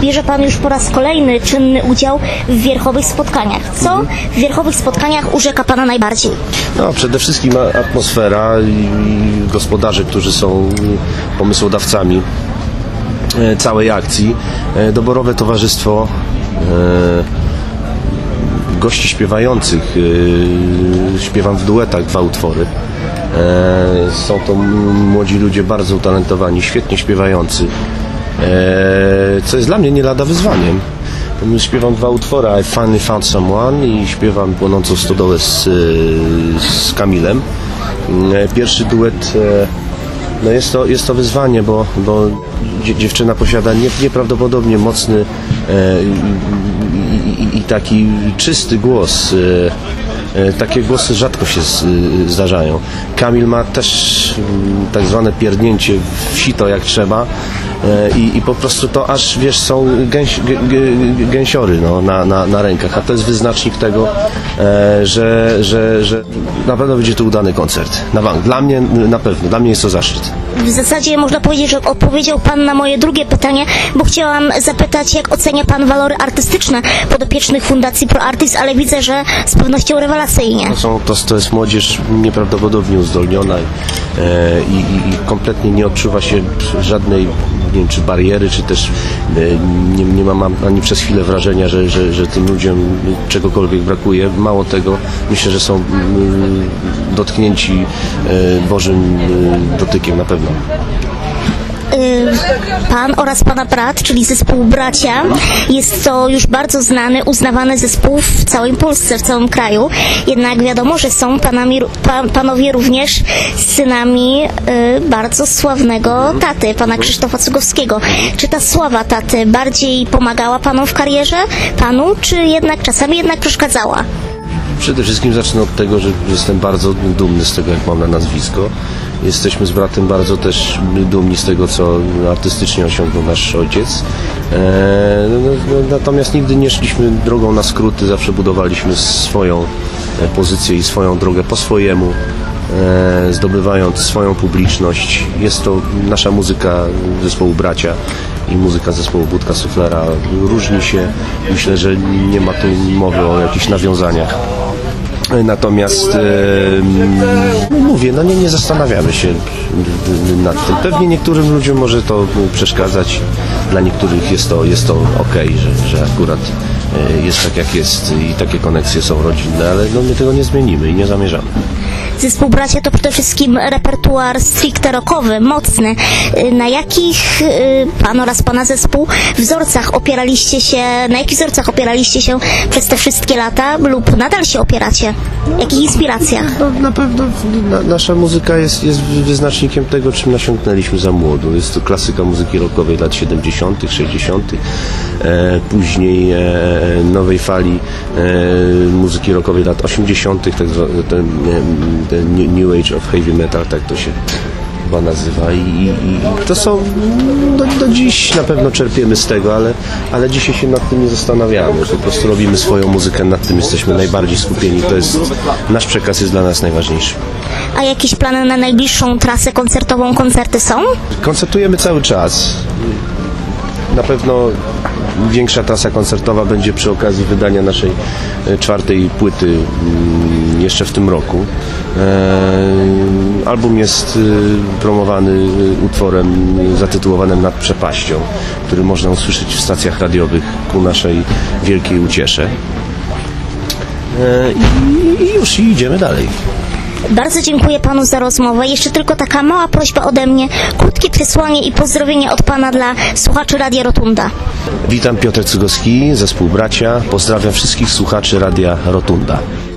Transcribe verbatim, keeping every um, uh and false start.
bierze Pan już po raz kolejny czynny udział w wierchowych spotkaniach. Co w wierchowych spotkaniach urzeka Pana najbardziej? No, przede wszystkim atmosfera i gospodarze, którzy są pomysłodawcami całej akcji, doborowe towarzystwo gości śpiewających. Śpiewam w duetach dwa utwory. Są to młodzi ludzie bardzo utalentowani, świetnie śpiewający, co jest dla mnie nie lada wyzwaniem. Śpiewam dwa utwory, I Finally Found Someone i śpiewam Płonącą Stodołę z, z Kamilem. Pierwszy duet, no jest to, jest to wyzwanie, bo, bo dziewczyna posiada nieprawdopodobnie mocny i, i, i taki czysty głos. Takie głosy rzadko się zdarzają. Kamil ma też tak zwane pierdnięcie w sito jak trzeba i, i po prostu to aż, wiesz, są gęś, g, g, gęsiory no, na, na, na rękach, a to jest wyznacznik tego, że, że, że na pewno będzie to udany koncert. Na bank. Dla mnie na pewno, dla mnie jest to zaszczyt. W zasadzie można powiedzieć, że odpowiedział Pan na moje drugie pytanie, bo chciałam zapytać, jak ocenia Pan walory artystyczne podopiecznych Fundacji Pro Artis, ale widzę, że z pewnością rewelacyjnie. To, są, to, to jest młodzież nieprawdopodobnie uzdolniona i, i, i kompletnie nie odczuwa się żadnej, nie wiem, czy bariery, czy też nie, nie mam ani przez chwilę wrażenia, że, że, że tym ludziom czegokolwiek brakuje. Mało tego, myślę, że są dotknięci Bożym dotykiem na pewno. Pan oraz Pana brat, czyli zespół Bracia, jest to już bardzo znany, uznawany zespół w całej Polsce, w całym kraju. Jednak wiadomo, że są panami, pan, panowie również synami y, bardzo sławnego taty, Pana Krzysztofa Cugowskiego. Czy ta sława taty bardziej pomagała Panu w karierze, Panu, czy jednak czasami jednak przeszkadzała? Przede wszystkim zacznę od tego, że jestem bardzo dumny z tego, jak mam na nazwisko. Jesteśmy z bratem bardzo też dumni z tego, co artystycznie osiągnął nasz ojciec. Natomiast nigdy nie szliśmy drogą na skróty, zawsze budowaliśmy swoją pozycję i swoją drogę po swojemu, zdobywając swoją publiczność. Jest to nasza muzyka zespołu Bracia i muzyka zespołu Budka Suflera. Różni się, myślę, że nie ma tu mowy o jakichś nawiązaniach. Natomiast e, mówię, no nie, nie zastanawiamy się nad tym. Pewnie niektórym ludziom może to przeszkadzać, dla niektórych jest to, jest to okej, że, że akurat jest tak jak jest i takie koneksje są rodzinne, ale no my tego nie zmienimy i nie zamierzamy. Zespół Bracia to przede wszystkim repertuar stricte rockowy, mocny. Na jakich Pan oraz Pana zespół wzorcach opieraliście się, na jakich wzorcach opieraliście się przez te wszystkie lata lub nadal się opieracie? Jakich inspiracjach? No, na pewno na, nasza muzyka jest, jest wyznacznikiem tego, czym nasiągnęliśmy za młodu. Jest to klasyka muzyki rockowej lat siedemdziesiątych, sześćdziesiątych, e, później e, nowej fali e, muzyki rockowej lat osiemdziesiątych, tak zwane The New Age of Heavy Metal, tak to się chyba nazywa i, i, i to są, do, do dziś na pewno czerpiemy z tego, ale, ale dzisiaj się nad tym nie zastanawiamy, po prostu robimy swoją muzykę, nad tym jesteśmy najbardziej skupieni, to jest, nasz przekaz jest dla nas najważniejszy. A jakieś plany na najbliższą trasę koncertową, koncerty są? Koncertujemy cały czas, na pewno większa trasa koncertowa będzie przy okazji wydania naszej czwartej płyty jeszcze w tym roku. Album jest promowany utworem zatytułowanym Nad przepaścią, który można usłyszeć w stacjach radiowych ku naszej wielkiej uciesze. I już idziemy dalej. Bardzo dziękuję Panu za rozmowę. Jeszcze tylko taka mała prośba ode mnie, krótkie przesłanie i pozdrowienie od Pana dla słuchaczy Radia Rotunda. Witam, Piotr Cugowski, zespół Bracia. Pozdrawiam wszystkich słuchaczy Radia Rotunda.